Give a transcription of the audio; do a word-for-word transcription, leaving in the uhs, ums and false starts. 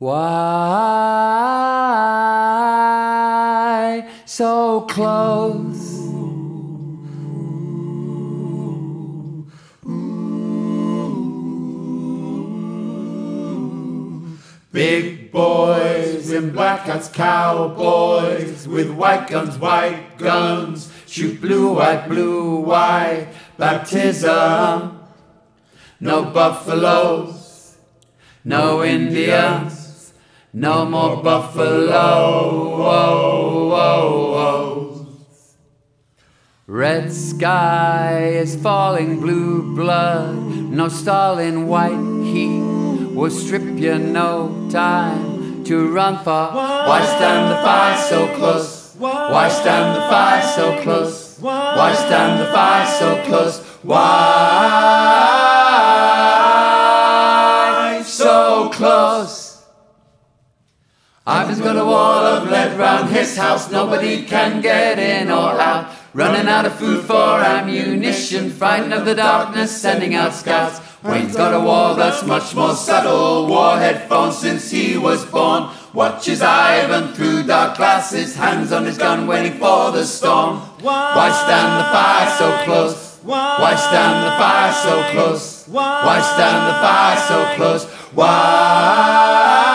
Why so close? Ooh, ooh. Big boys in black hats, cowboys with white guns, white guns. Shoot blue-eyed, blue-eyed baptism. No buffaloes, no Indians. No more buffalo, whoa, whoa, whoa. Red sky is falling, blue blood. No Stalin, white heat will strip you no time to run far. Why, Why stand the fire so close? Why, Why stand the fire so close? Why, Why stand the fire so close? Why so close? Ivan's got a wall of lead round his house. Nobody can get in or out. Running out of food for ammunition, frightened of the darkness, sending out scouts. Wayne's got a war that's much more subtle. Wore headphones since he was born. Watches Ivan through dark glasses, hands on his gun waiting for the storm. Why stand the fire so close? Why stand the fire so close? Why stand the fire so close? Why?